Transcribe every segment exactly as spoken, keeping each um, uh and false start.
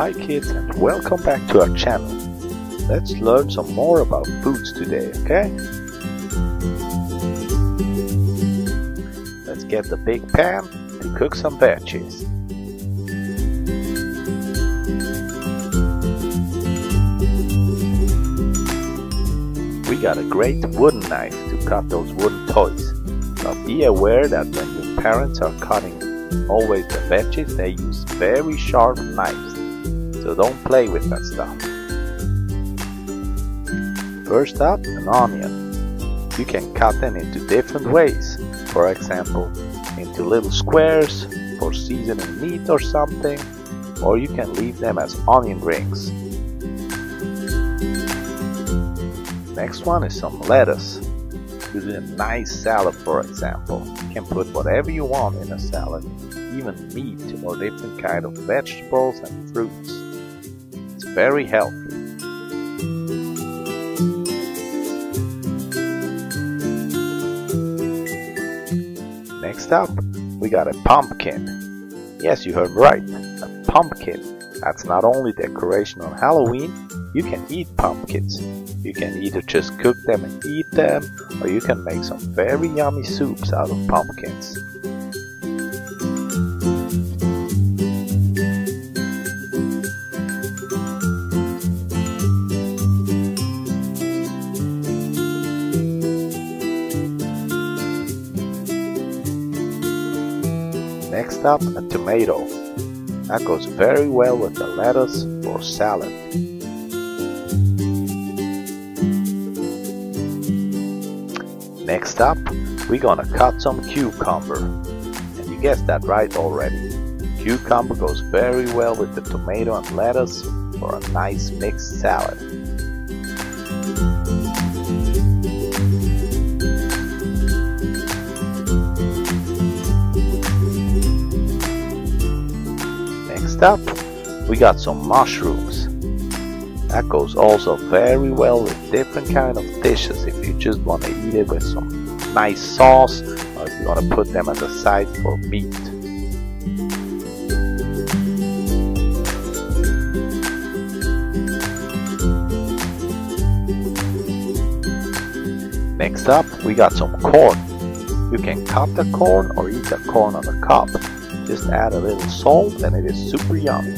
Hi kids, and welcome back to our channel. Let's learn some more about foods today, okay? Let's get the big pan to cook some veggies. We got a great wooden knife to cut those wooden toys. But be aware that when your parents are cutting always the veggies, they use very sharp knives, so don't play with that stuff. First up, an onion. You can cut them into different ways, for example, into little squares for seasoning meat or something, or you can leave them as onion rings. Next one is some lettuce. To do a nice salad, for example. You can put whatever you want in a salad, even meat or different kind of vegetables and fruits. It's very healthy. Next up, we got a pumpkin. Yes, you heard right, a pumpkin. That's not only decoration on Halloween. You can eat pumpkins. You can either just cook them and eat them, or you can make some very yummy soups out of pumpkins. Next up, a tomato. That goes very well with the lettuce or salad. Next up, we're gonna cut some cucumber. And you guessed that right already. Cucumber goes very well with the tomato and lettuce for a nice mixed salad. Next up, we got some mushrooms. That goes also very well with different kind of dishes if you just want to eat it with some nice sauce, or if you want to put them as a side for meat. Next up, we got some corn. You can cut the corn or eat the corn on a cob. Just add a little salt and it is super yummy.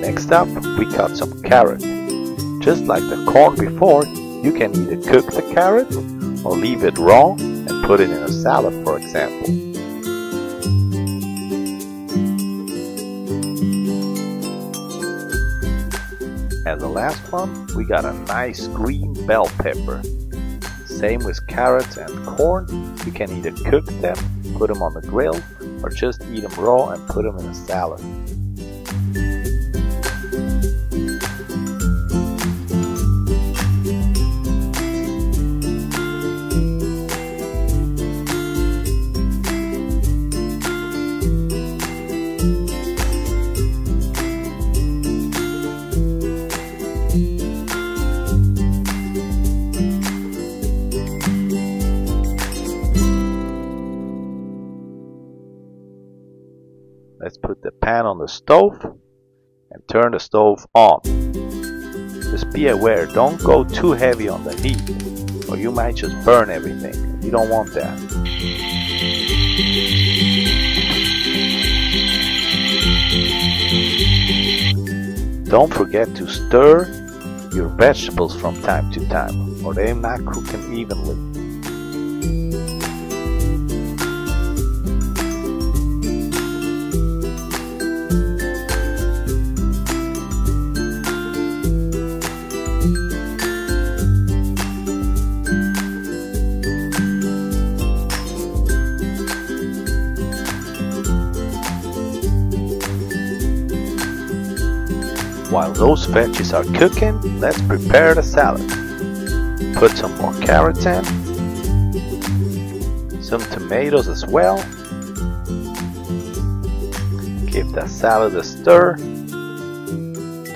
Next up, we cut some carrot. Just like the corn before, you can either cook the carrot or leave it raw and put it in a salad, for example. And the last one, we got a nice green bell pepper. Same with carrots and corn. You can either cook them, put them on the grill, or just eat them raw and put them in a salad. Let's put the pan on the stove and turn the stove on. Just be aware, don't go too heavy on the heat, or you might just burn everything. You don't want that. Don't forget to stir your vegetables from time to time, or they're not cooking evenly. While those veggies are cooking, let's prepare the salad. Put some more carrots in, some tomatoes as well. Give the salad a stir.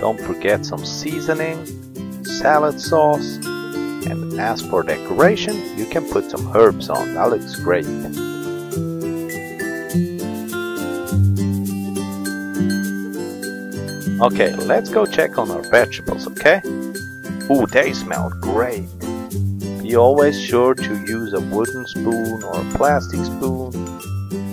Don't forget some seasoning, salad sauce, And as for decoration, you can put some herbs on, that looks great. Okay, let's go check on our vegetables, okay? Ooh, they smell great! Be always sure to use a wooden spoon or a plastic spoon,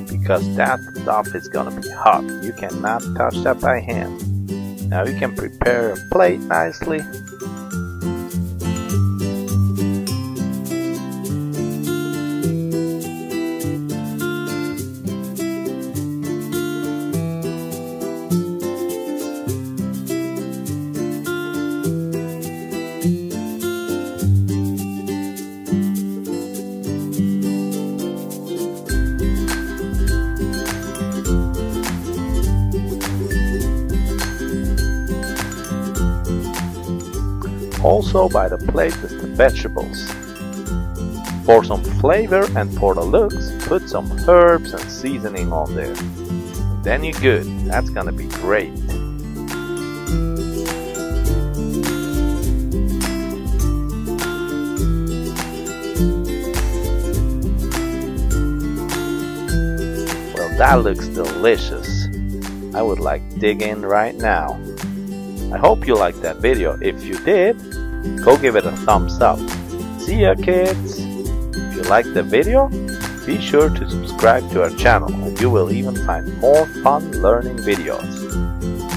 because that stuff is gonna be hot. You cannot touch that by hand. Now you can prepare a plate nicely. Also by the plate is the vegetables. For some flavor and for the looks, put some herbs and seasoning on there. Then you're good, that's gonna be great. Well, that looks delicious. I would like to dig in right now. I hope you liked that video. If you did, go give it a thumbs up. See ya, kids! If you liked the video, be sure to subscribe to our channel and you will even find more fun learning videos.